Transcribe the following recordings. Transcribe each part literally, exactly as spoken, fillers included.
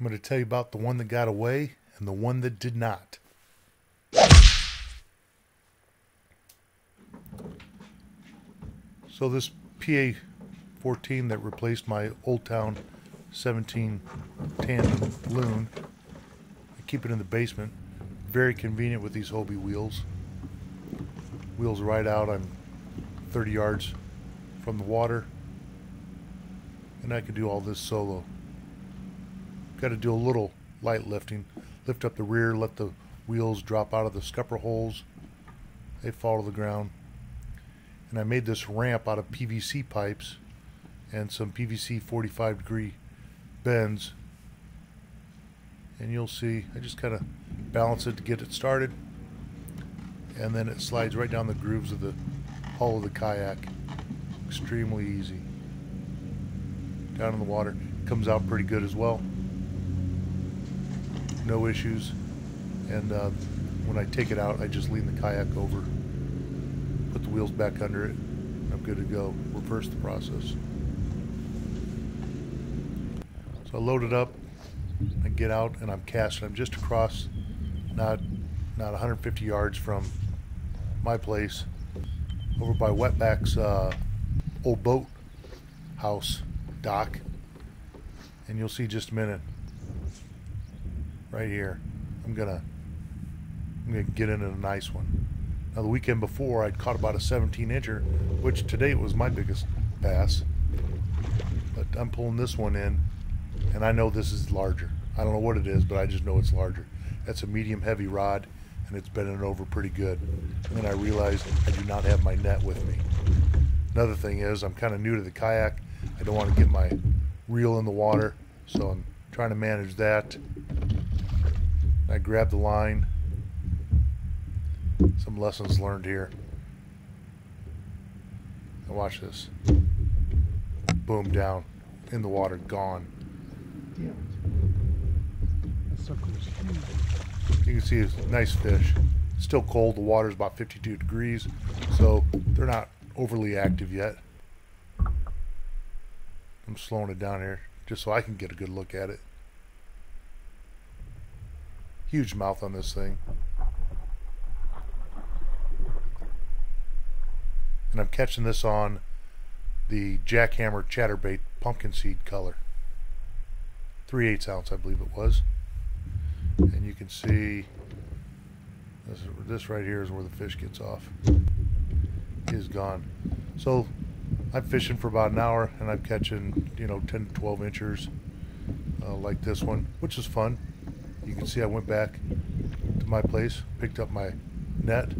I'm going to tell you about the one that got away and the one that did not. So this P A fourteen that replaced my Old Town seventeen Tandem Loon, I keep it in the basement. Very convenient with these Hobie wheels. Wheels right out. I'm thirty yards from the water, and I can do all this solo. Got to do a little light lifting. Lift up the rear, let the wheels drop out of the scupper holes. They fall to the ground. And I made this ramp out of P V C pipes and some P V C forty-five degree bends. And you'll see, I just kind of balance it to get it started. And then it slides right down the grooves of the hull of the kayak. Extremely easy. Down in the water. Comes out pretty good as well. No issues. And uh, when I take it out, I just lean the kayak over, put the wheels back under it, and I'm good to go. Reverse the process. So I load it up, I get out, and I'm casting. I'm just across, not not one hundred fifty yards from my place, over by Wetback's uh, old boat house dock, and you'll see just a minute. Right here, I'm gonna I'm gonna get into a nice one. Now the weekend before, I'd caught about a seventeen incher, which today was my biggest bass. But I'm pulling this one in, and I know this is larger. I don't know what it is, but I just know it's larger. That's a medium heavy rod, and it's bending over pretty good. And then I realized I do not have my net with me. Another thing is, I'm kind of new to the kayak. I don't want to get my reel in the water, so I'm trying to manage that. I grabbed the line. Some lessons learned here. Now watch this. Boom, down in the water, gone. Damn it. That sucker was huge. You can see it's a nice fish. Still cold. The water's about fifty-two degrees, so they're not overly active yet. I'm slowing it down here just so I can get a good look at it. Huge mouth on this thing. And I'm catching this on the Jackhammer Chatterbait pumpkin seed color. three eighths ounce, I believe it was. And you can see this, this right here is where the fish gets off. It is gone. So I'm fishing for about an hour, and I'm catching, you know, ten to twelve inchers uh, like this one, which is fun. You can see I went back to my place, picked up my net,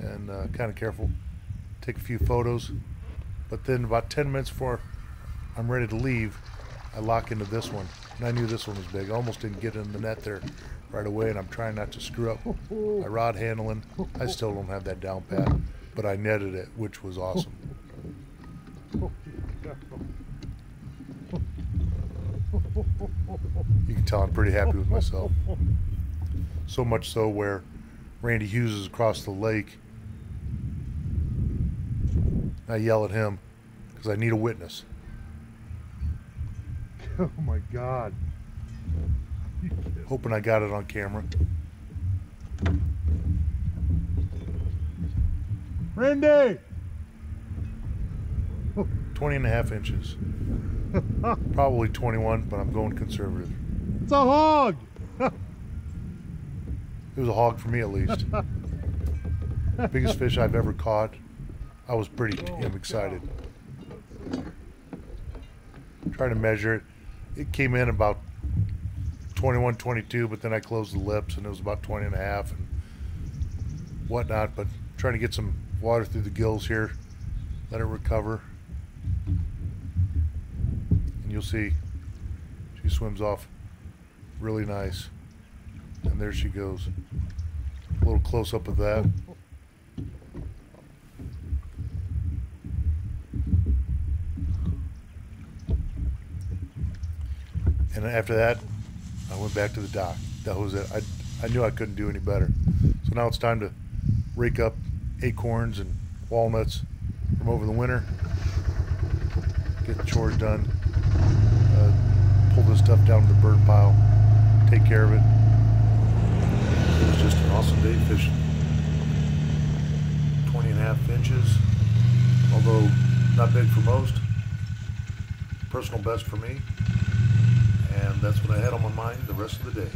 and uh, kind of careful, take a few photos. But then about ten minutes before I'm ready to leave, I lock into this one, and I knew this one was big. I almost didn't get in the net there right away, and I'm trying not to screw up my rod handling. I still don't have that down pat, but I netted it, which was awesome. You can tell I'm pretty happy with myself. So much so where Randy Hughes is across the lake. I yell at him because I need a witness. Oh my God. Hoping I got it on camera. Randy! twenty and a half inches. Probably twenty-one, but I'm going conservative. It's a hog! It was a hog for me, at least. Biggest fish I've ever caught. I was pretty damn excited. Trying to measure it. It came in about twenty-one, twenty-two, but then I closed the lips, and it was about twenty and a half and whatnot. But trying to get some water through the gills here, let it recover. And you'll see she swims off really nice. And there she goes. A little close up of that. And after that, I went back to the dock. That was it. I, I knew I couldn't do any better. So now it's time to rake up acorns and walnuts from over the winter. Get the chores done. Uh, pull this stuff down to the bird pile, take care of it. It was just an awesome day fishing. twenty and a half inches, although not big for most. Personal best for me, and that's what I had on my mind the rest of the day.